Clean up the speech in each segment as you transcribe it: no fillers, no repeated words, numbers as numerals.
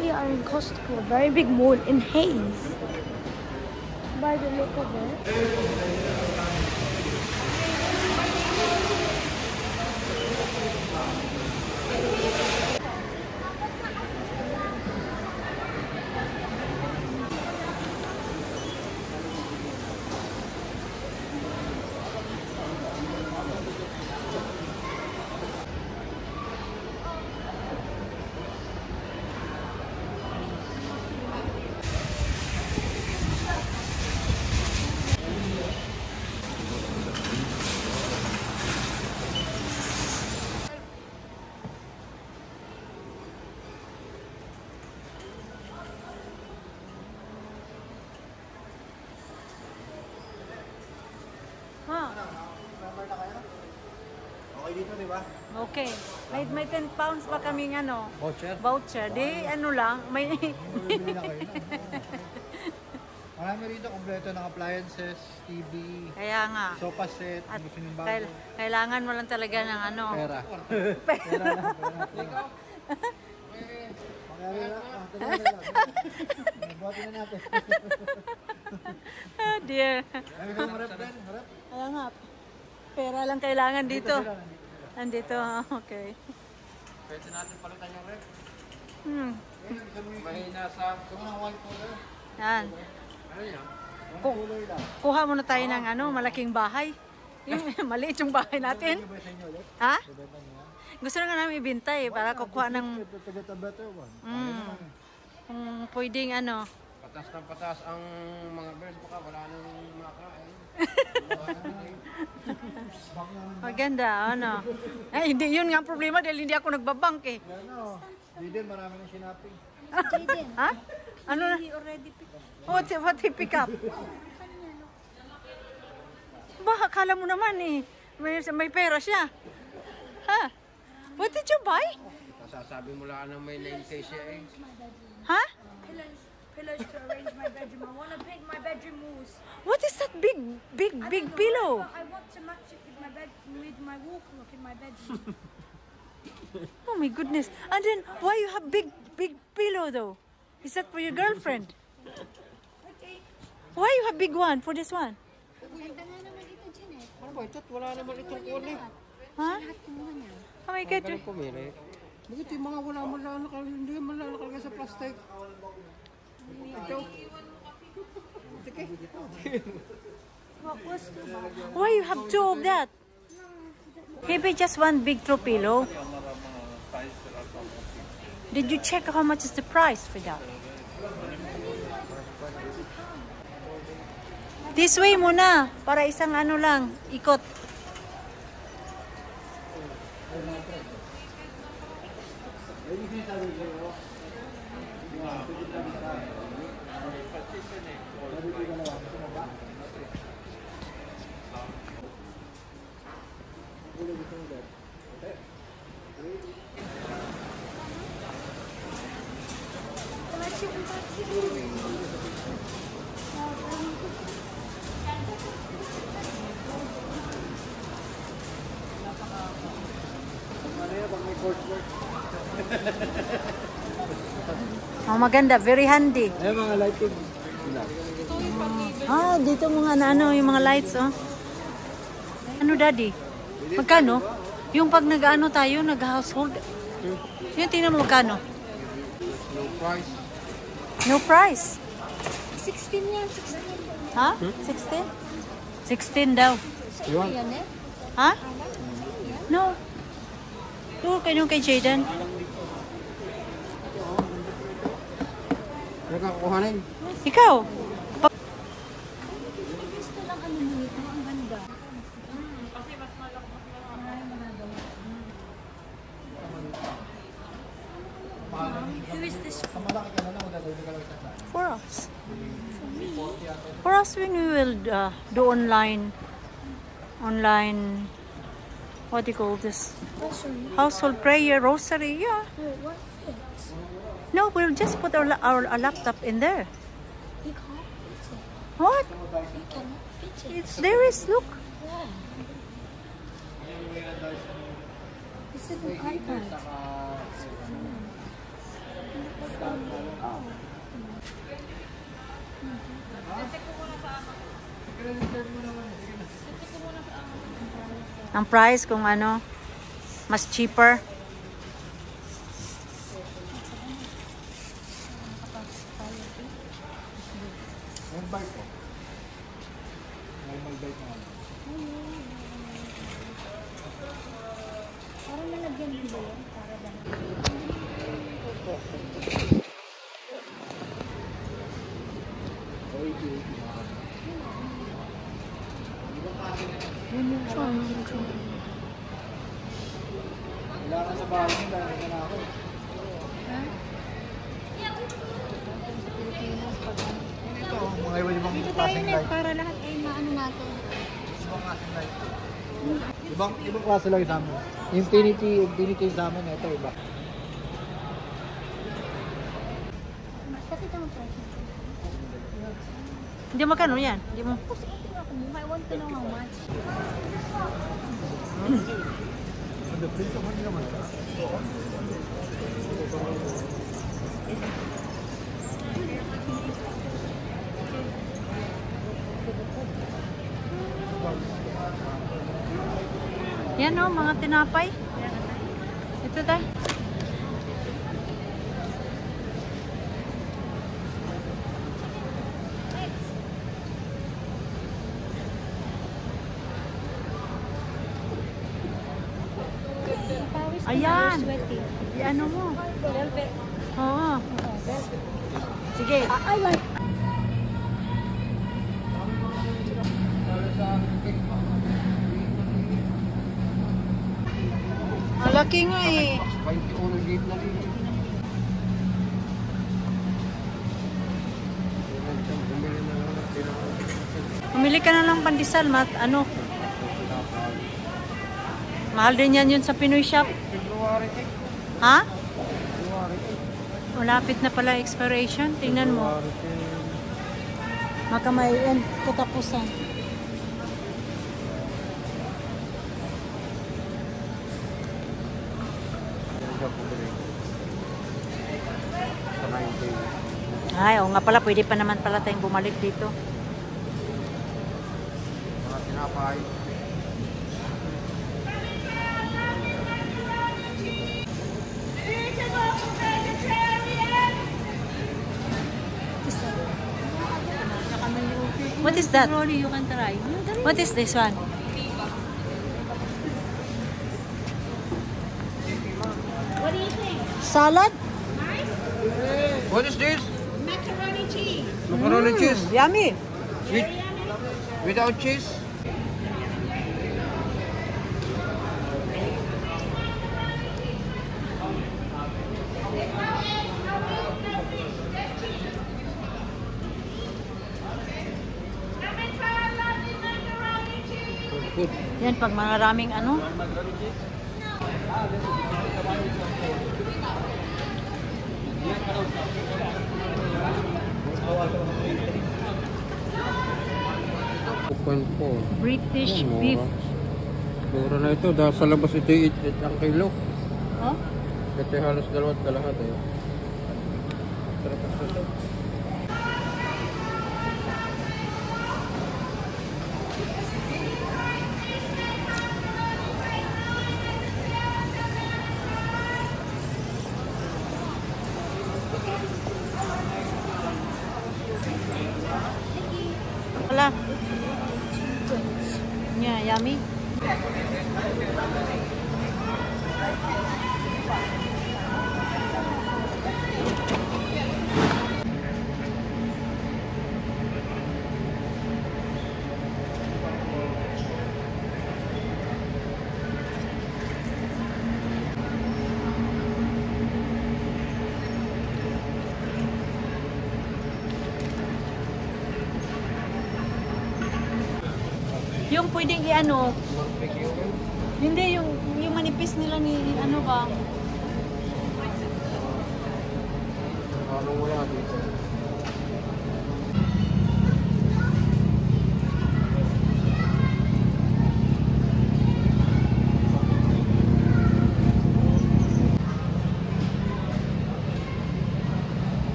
we are in Costco, a very big mall in Hayes. By the look of okay. May 10 pounds pa kaming ano, voucher. Di ano lang, may bibili na kayo. Marami rito, kompleto ng appliances, TV, kaya nga. Sofa set, at kailangan mo lang talaga ng ano, pera. Oh dear. Kaya nga, pera lang kailangan dito. Andito, okay. Pwede natin palitan yung rep. Mahina sa one cooler. Yan. Ano yan? One cooler lang. Kuha muna tayo ng ano, malaking bahay. Maliit yung bahay natin. Ha? Gusto na nga namin ibinta eh, para kukuha ng... Kung pwedeng ano. Patas ng patas ang mga birds, baka wala nang makakain. Maganda, ano? Ay, hindi, yun nga ang problema dahil hindi ako nagbabank eh. Ano? Didin, marami na sinaping. Didin? Ha? Ano na? He already pick up. What he pick up? Ba, akala mo naman eh. May pera siya. Ha? What did you buy? Sasabi mo lang nang may name say siya eh. Ha? Pillows to arrange my bedroom. I want to pick my bedroom walls. What is that big pillow? I want to match it with my bed, with my wall clock in my bedroom. Oh my goodness! And then why you have big pillow though? Is that for your girlfriend? Okay. Why you have big one for this one? Huh? Oh my God! Bakit yung mga wala mo lang sa plastic? Why you have two of that? Maybe just one big throw pillow. Did you check how much is the price for that? This way muna, para isang ano lang, ikot. Oh, maganda, very handy. Ay, mga lighting. Ah, dito mga ano, yung mga lights, oh. Ano, Daddy? Magkano? Yung pag nag-ano tayo, nag-household. Yung tingnan mo magkano? No price. No price? 16 yan, 16. Ha? 16? 16 daw. Sa iyo yan eh? Ha? No. Doon kayo kay Jayden. Ikaw? Who is this for? For us. For us, when we will do online, what do you call this? Household prayer, rosary, yeah. No, we'll just put our laptop in there. You can't fit it. What? You cannot fit it. It's there is, look. Yeah. This is an iPad. Ang price kung ano, mas cheaper. Para lahat ay maano natin. Ibang klase light. Ibang klase light namin. Infinity namin. Ito iba. Kapit ang price. Hindi mo kano yan? Hindi mo. I want to know how much. The price of money naman. Yan o, mga tinapay. Ito tayo. Ayan. Ano mo? Velvet. Oo. Sige. I like. Laki nga eh. Pumili ka na lang pandesal, Mat. Ano? Mahal din yan yun sa Pinoy shop. Ha? Malapit na pala expiration. Tingnan mo. Makamayan. Katapusan. Ay, oo nga pala, pwede pa naman pala tayong bumalik dito. What is that? What is this one? What do you think? Salad? Nice? What is this? Macaroni cheese. Macaroni cheese. Yummy. Without cheese. Good. Yan pag maraming ano. British beef. Mura na ito. Dahil sa labas ito 8 ang kilo. Oh? Ito halos dalawat ka lahat eh. Yummy. Yung pwedeng i-ano, hindi, yung manipis nila ni ano ba?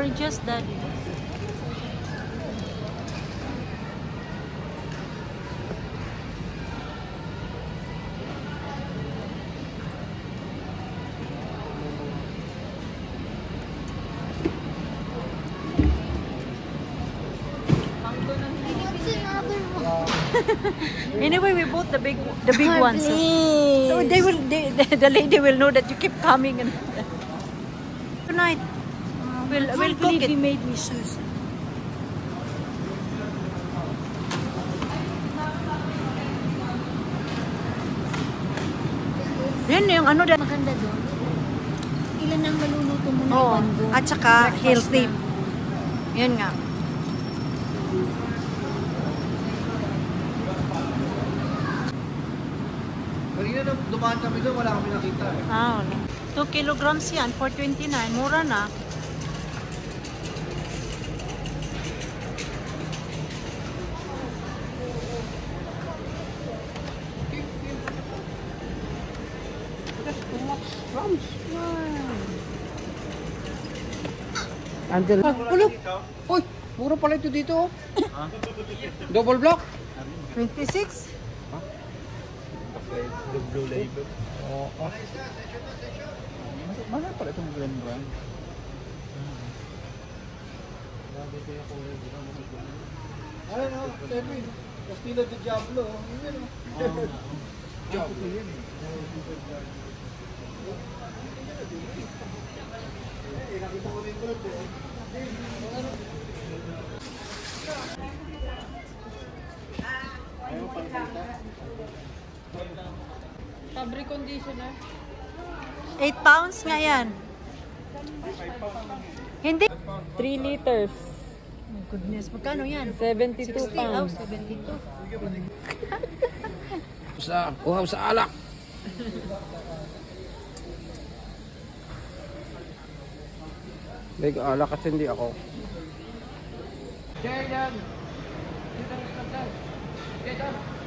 oranges that Anyway, we bought the big oh, ones. So they will, the lady will know that you keep coming. And tonight, we'll cook it. He made me sushi. Yan yung ano dyan. Maganda doon. Ilan ang maluluto mo na yung bando. At saka healthy. Yan nga. Kanina nung dumaan kami doon, wala kami nakita eh. Ah, wala. 2 kilograms yan, 429. Mura na. That's too much crumbs. Wow. Ulog! Uy! Mura pala ito dito. Double block. 26. The blue label. Oh. Mahal pala itong green brand. Alam mo, Kevin, Castillo de Diablo. Diablo. Ayaw pagkita. Fabric conditioner. 8 pounds nga yan. 5 pounds. Hindi. 3 liters. Oh goodness, magkano yan? 72 pounds. 72. Sa, uhaw sa alak. Nag-alak kasi hindi ako.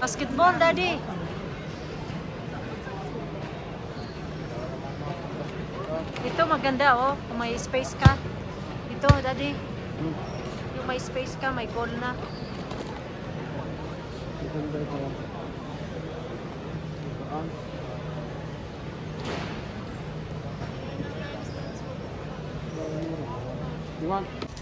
Basketball, daddy. Ito maganda oh, kung may space ka. Ito daddy. Yung may space ka, may goal na. You want?